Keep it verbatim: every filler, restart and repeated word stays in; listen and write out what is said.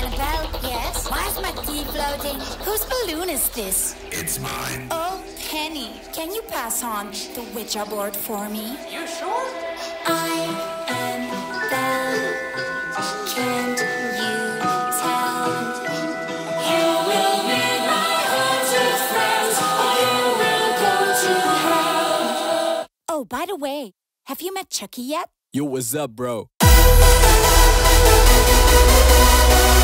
Annabelle? Yes? Why is my key floating? Whose balloon is this? It's mine. Oh, Penny, can you pass on the Ouija board for me? You sure? I am Belle. Can't you tell? You will be my hunted friends, or you will go to hell. Oh, by the way, have you met Chucky yet? Yo, what's up, bro? We'll be right back.